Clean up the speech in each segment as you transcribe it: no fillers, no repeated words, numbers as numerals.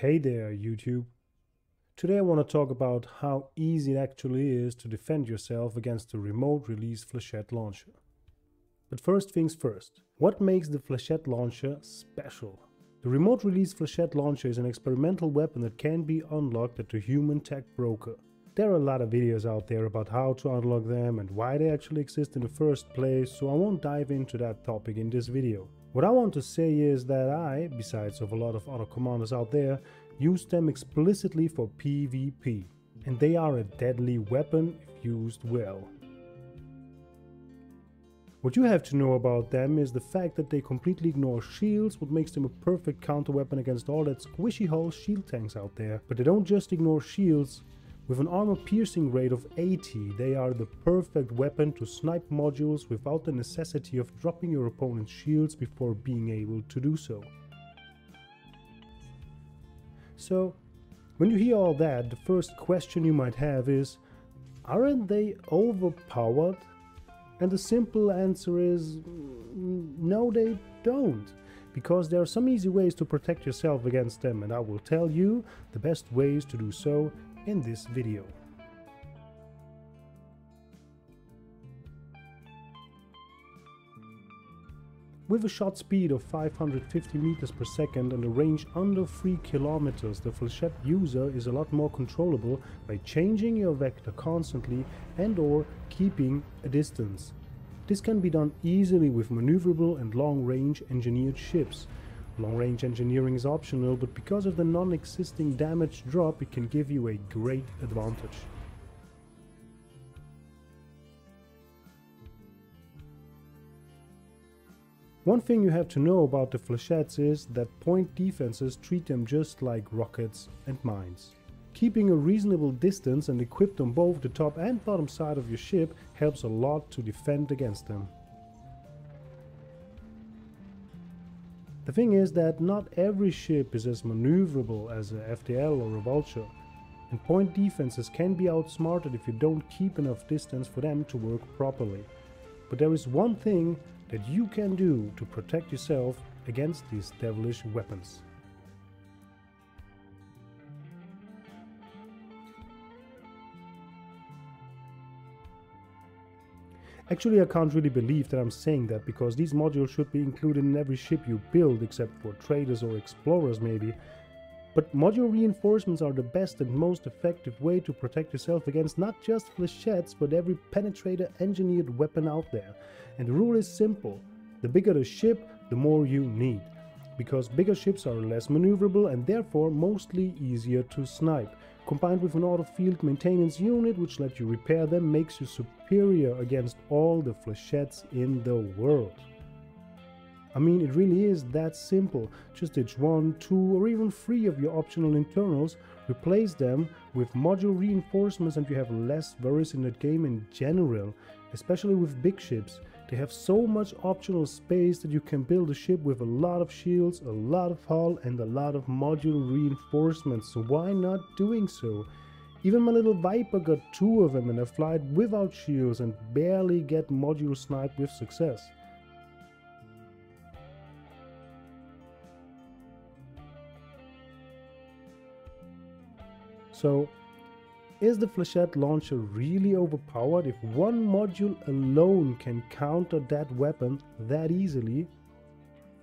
Hey there, YouTube. Today I want to talk about how easy it actually is to defend yourself against the Remote Release Flechette Launcher. But first things first, what makes the Flechette Launcher special? The Remote Release Flechette Launcher is an experimental weapon that can be unlocked at the Human Tech Broker. There are a lot of videos out there about how to unlock them and why they actually exist in the first place, so I won't dive into that topic in this video. What I want to say is that I, besides of a lot of other commanders out there, use them explicitly for PVP, and they are a deadly weapon if used well. What you have to know about them is the fact that they completely ignore shields, what makes them a perfect counter weapon against all that squishy hull shield tanks out there. But they don't just ignore shields. With an armor piercing rate of 80, they are the perfect weapon to snipe modules without the necessity of dropping your opponent's shields before being able to do so. So, when you hear all that, the first question you might have is, aren't they overpowered? And the simple answer is, no, they don't. Because there are some easy ways to protect yourself against them, and I will tell you the best ways to do so in this video. With a shot speed of 550 meters per second and a range under 3 kilometers, the Flechette user is a lot more controllable by changing your vector constantly and or keeping a distance. This can be done easily with maneuverable and long-range engineered ships. Long-range engineering is optional, but because of the non-existing damage drop, it can give you a great advantage. One thing you have to know about the Flechettes is that point defenses treat them just like rockets and mines. Keeping a reasonable distance and equipped on both the top and bottom side of your ship helps a lot to defend against them. The thing is that not every ship is as maneuverable as a FDL or a Vulture, and point defenses can be outsmarted if you don't keep enough distance for them to work properly. But there is one thing that you can do to protect yourself against these devilish weapons. Actually, I can't really believe that I'm saying that, because these modules should be included in every ship you build, except for traders or explorers maybe. But module reinforcements are the best and most effective way to protect yourself against not just Flechettes, but every penetrator engineered weapon out there. And the rule is simple: the bigger the ship, the more you need. Because bigger ships are less maneuverable and therefore mostly easier to snipe. Combined with an auto-field maintenance unit, which lets you repair them, makes you superior against all the Flechettes in the world. I mean, it really is that simple. Just ditch 1, 2, or even 3 of your optional internals, replace them with module reinforcements, and you have less worries in that game in general, especially with big ships. They have so much optional space that you can build a ship with a lot of shields, a lot of hull, and a lot of module reinforcements, so why not doing so? Even my little Viper got 2 of them, and I flied without shields and barely get module sniped with success. So, is the Flechette Launcher really overpowered if one module alone can counter that weapon that easily?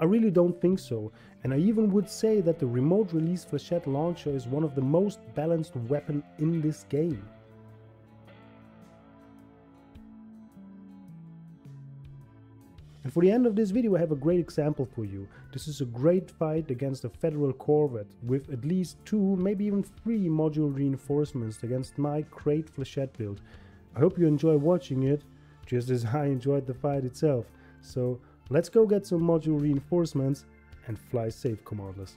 I really don't think so, and I even would say that the Remote Release Flechette Launcher is one of the most balanced weapons in this game. And for the end of this video, I have a great example for you. This is a great fight against a Federal Corvette with at least 2, maybe even 3 module reinforcements against my great Flechette build. I hope you enjoy watching it, just as I enjoyed the fight itself. So let's go get some module reinforcements and fly safe, commanders.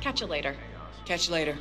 Catch you later. Catch you later.